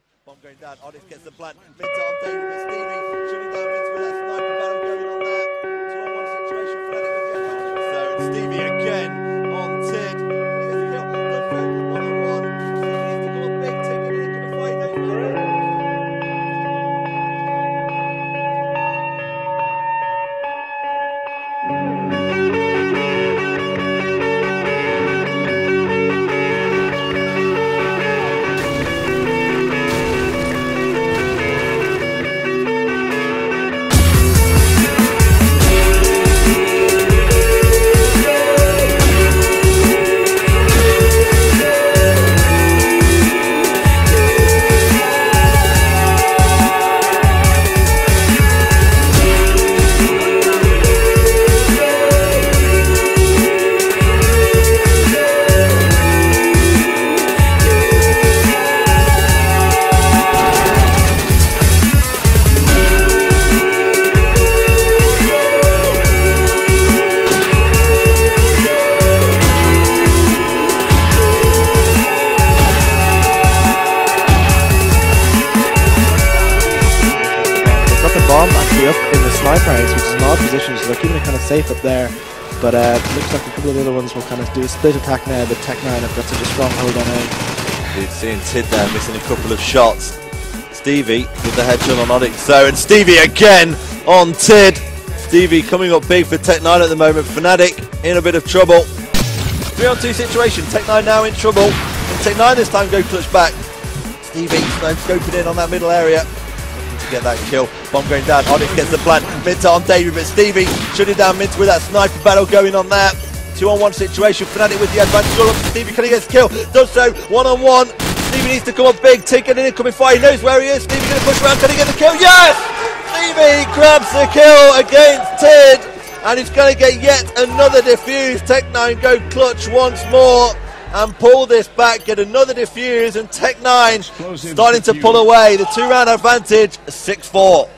kill. Bomb going down, Odix gets the plant. Minter on David, it's Stevie shooting down Minter with that sniper battle going on there. 2-on-1 situation for Fnatic again. So it's Stevie again on Tid. He's going to help on the field, 1-on-1. Stevie needs to go a big ticket and he's going to fight that man. Safe up there, but looks like a couple of the other ones will kind of do a split attack now, but Tech 9 have got such a strong hold on him. We've seen Tid there missing a couple of shots. Stevie with the headshot on Odix there, and Stevie again on Tid. Stevie coming up big for Tech 9 at the moment. Fnatic in a bit of trouble. 3-on-2 situation, Tech 9 now in trouble, and Tech 9 this time go clutch back. Stevie scoping in on that middle area. To get that kill. Bomb going down, Odix gets the plant. Minter on David, but Stevie shooting down Minter with that sniper battle going on there. 2-on-1 situation, Fnatic with the advantage. All up to Stevie, can he get his kill? Does so, 1-on-1. Stevie needs to come up big, taking an incoming fire, he knows where he is. Stevie going to push around, can he get the kill? Yes! Stevie grabs the kill against Tid, and he's going to get yet another defuse. Tech 9 go clutch once more and pull this back, get another defuse, and Tech 9 starting to pull away. The 2-round advantage, 6-4.